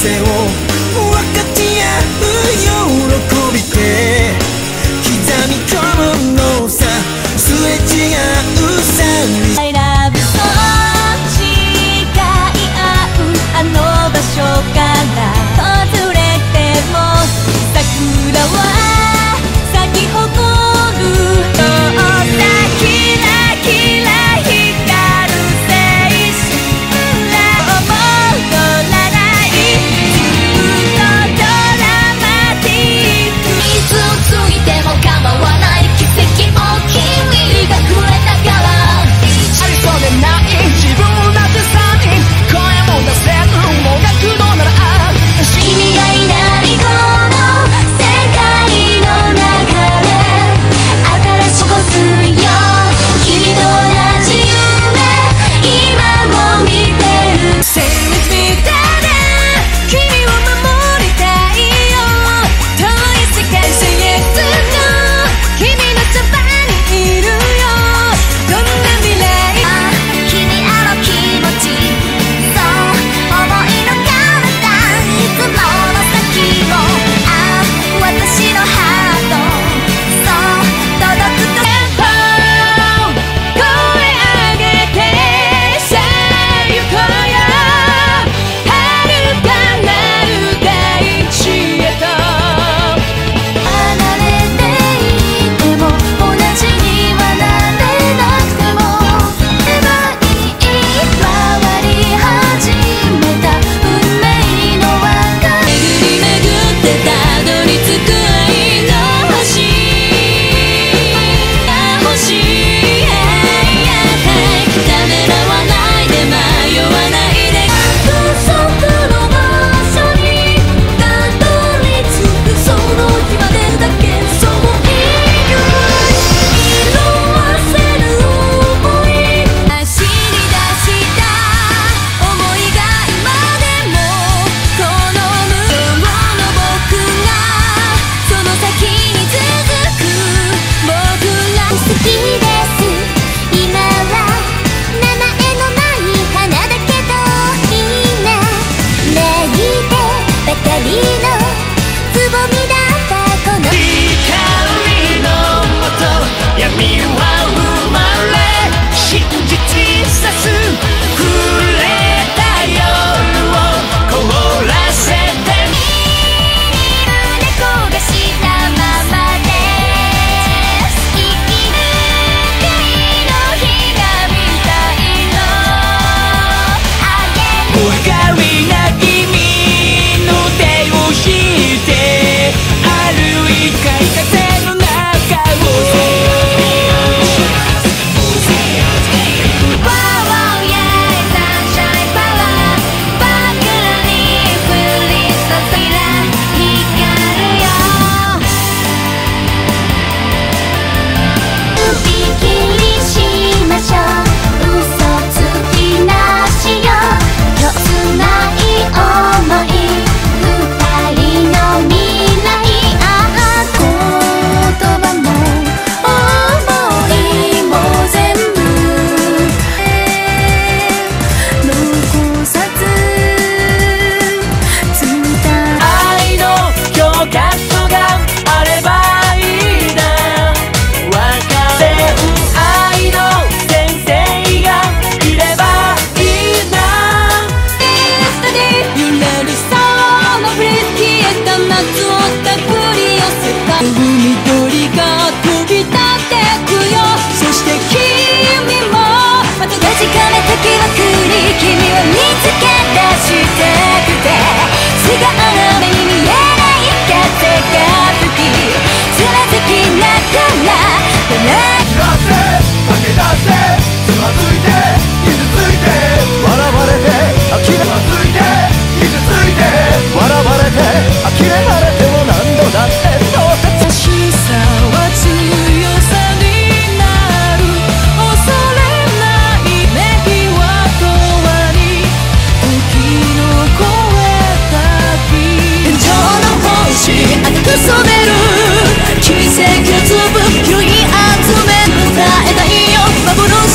せを分かち合う喜びで刻み込むのさ、すれ違うさ。I love you そう誓い合うあの場所から訪れても桜は咲き誇る。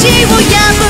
She will yell.